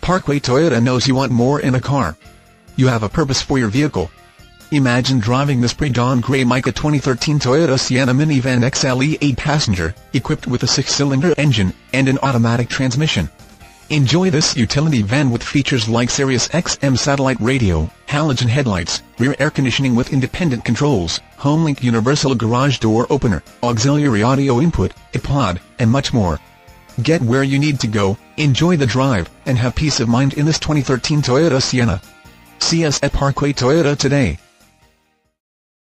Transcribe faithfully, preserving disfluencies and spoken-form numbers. Parkway Toyota knows you want more in a car. You have a purpose for your vehicle. Imagine driving this pre-dawn gray mica twenty thirteen Toyota Sienna minivan X L E eight passenger, equipped with a six cylinder engine and an automatic transmission. Enjoy this utility van with features like Sirius X M satellite radio, halogen headlights, rear air conditioning with independent controls, HomeLink universal garage door opener, auxiliary audio input, iPod, and much more. Get where you need to go, enjoy the drive, and have peace of mind in this twenty thirteen Toyota Sienna. See us at Parkway Toyota today.